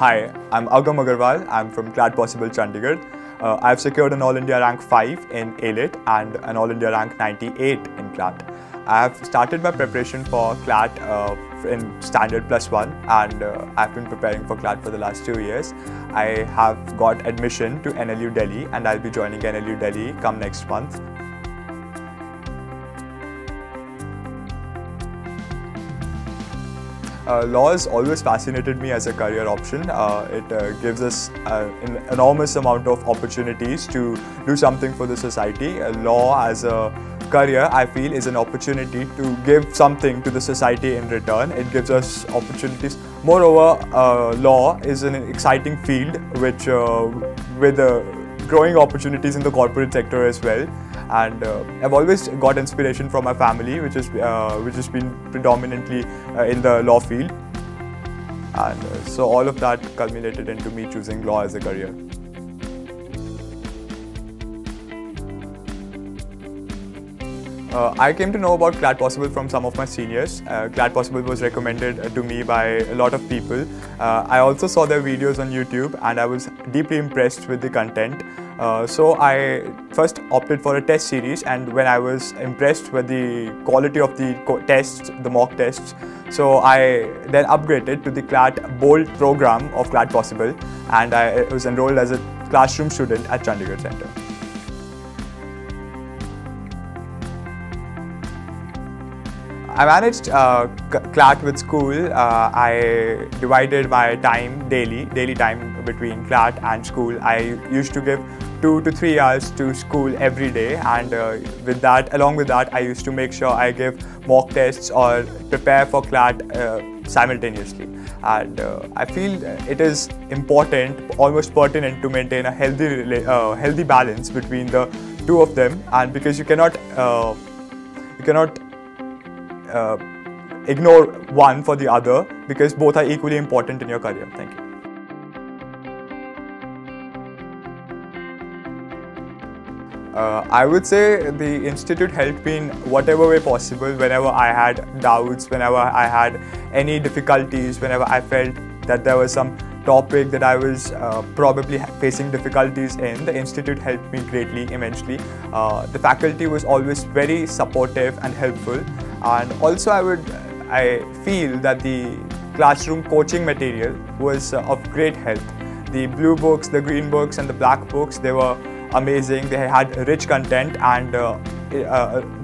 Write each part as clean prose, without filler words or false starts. Hi, I'm Agam Agarwal. I'm from CLAT Possible, Chandigarh. I've secured an All-India Rank 5 in AILET and an All-India Rank 98 in CLAT. I have started my preparation for CLAT in Standard Plus 1 and I've been preparing for CLAT for the last 2 years. I have got admission to NLU Delhi and I'll be joining NLU Delhi come next month. Law has always fascinated me as a career option. It gives us an enormous amount of opportunities to do something for the society. Law as a career, I feel, is an opportunity to give something to the society in return. It gives us opportunities. Moreover, law is an exciting field which with growing opportunities in the corporate sector as well. And I've always got inspiration from my family, which has been predominantly in the law field, and so all of that culminated into me choosing law as a career. I came to know about CLAT Possible from some of my seniors. CLAT Possible was recommended to me by a lot of people. I also saw their videos on YouTube and I was deeply impressed with the content. So I first opted for a test series, and when I was impressed with the quality of the tests, the mock tests, so I then upgraded to the CLAT Bold program of CLAT Possible, and I was enrolled as a classroom student at Chandigarh Centre. I managed CLAT with school. I divided my time daily time between CLAT and school. I used to give 2 to 3 hours to school every day, and along with that, I used to make sure I give mock tests or prepare for CLAT simultaneously. And I feel it is important, almost pertinent, to maintain a healthy balance between the two of them, and because you cannot ignore one for the other, because both are equally important in your career. Thank you. I would say the institute helped me in whatever way possible. Whenever I had doubts, whenever I had any difficulties, whenever I felt that there was some topic that I was probably facing difficulties in, the institute helped me greatly, immensely. The faculty was always very supportive and helpful. And also I feel that the classroom coaching material was of great help. The blue books, the green books and the black books, they were amazing. They had rich content and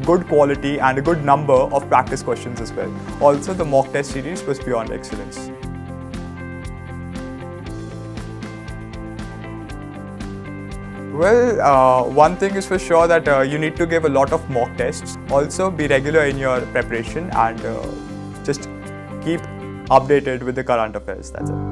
good quality and a good number of practice questions as well. Also, the mock test series was beyond excellence. Well, one thing is for sure that you need to give a lot of mock tests. Also, be regular in your preparation and just keep updated with the current affairs. That's it.